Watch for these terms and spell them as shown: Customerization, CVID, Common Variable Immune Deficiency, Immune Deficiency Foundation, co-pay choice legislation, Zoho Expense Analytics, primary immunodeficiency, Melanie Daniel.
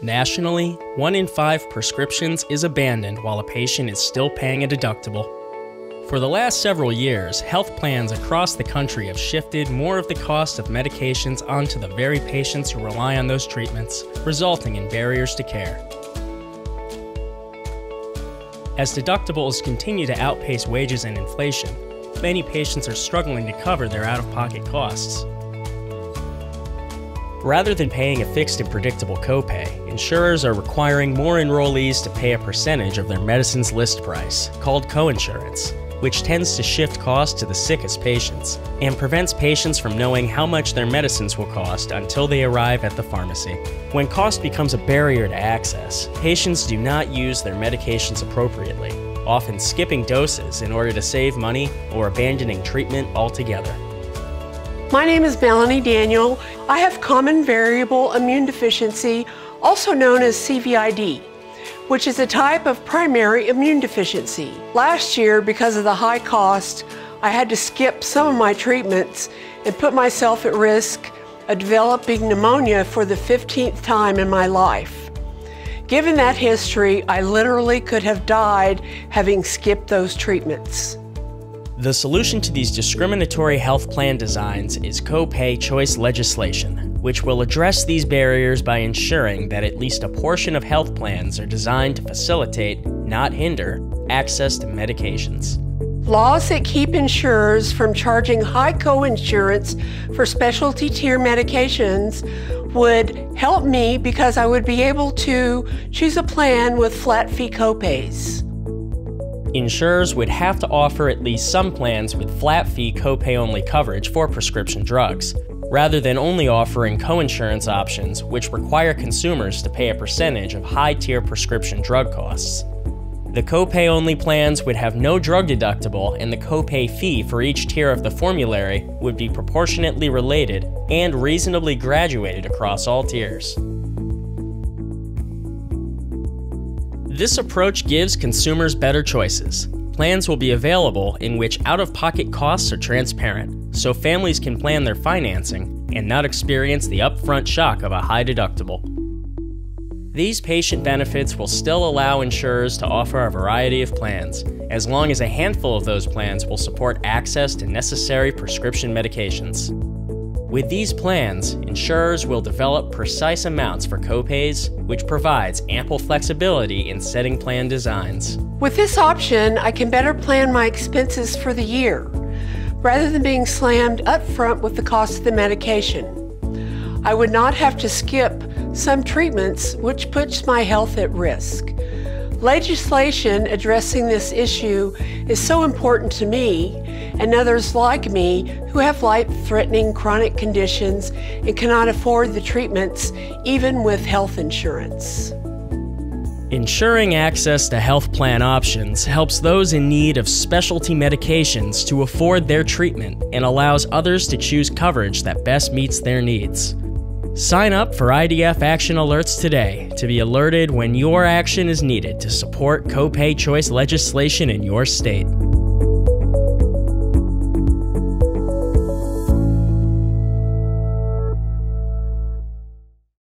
Nationally, 1 in 5 prescriptions is abandoned while a patient is still paying a deductible. For the last several years, health plans across the country have shifted more of the cost of medications onto the very patients who rely on those treatments, resulting in barriers to care. As deductibles continue to outpace wages and inflation, many patients are struggling to cover their out-of-pocket costs. Rather than paying a fixed and predictable copay, insurers are requiring more enrollees to pay a percentage of their medicine's list price, called coinsurance, which tends to shift costs to the sickest patients and prevents patients from knowing how much their medicines will cost until they arrive at the pharmacy. When cost becomes a barrier to access, patients do not use their medications appropriately, often skipping doses in order to save money or abandoning treatment altogether. My name is Melanie Daniel. I have Common Variable Immune Deficiency, also known as CVID, which is a type of primary immune deficiency. Last year, because of the high cost, I had to skip some of my treatments and put myself at risk of developing pneumonia for the 15th time in my life. Given that history, I literally could have died having skipped those treatments. The solution to these discriminatory health plan designs is copay choice legislation, which will address these barriers by ensuring that at least a portion of health plans are designed to facilitate, not hinder, access to medications. Laws that keep insurers from charging high coinsurance for specialty tier medications would help me because I would be able to choose a plan with flat fee copays. Insurers would have to offer at least some plans with flat fee copay-only coverage for prescription drugs, rather than only offering coinsurance options, which require consumers to pay a percentage of high-tier prescription drug costs. The copay-only plans would have no drug deductible, and the copay fee for each tier of the formulary would be proportionately related and reasonably graduated across all tiers. This approach gives consumers better choices. Plans will be available in which out-of-pocket costs are transparent, so families can plan their financing and not experience the upfront shock of a high deductible. These patient benefits will still allow insurers to offer a variety of plans, as long as a handful of those plans will support access to necessary prescription medications. With these plans, insurers will develop precise amounts for copays, which provides ample flexibility in setting plan designs. With this option, I can better plan my expenses for the year, rather than being slammed up front with the cost of the medication. I would not have to skip some treatments, which puts my health at risk. Legislation addressing this issue is so important to me and others like me who have life-threatening chronic conditions and cannot afford the treatments even with health insurance. Ensuring access to health plan options helps those in need of specialty medications to afford their treatment and allows others to choose coverage that best meets their needs. Sign up for IDF Action Alerts today to be alerted when your action is needed to support copay choice legislation in your state.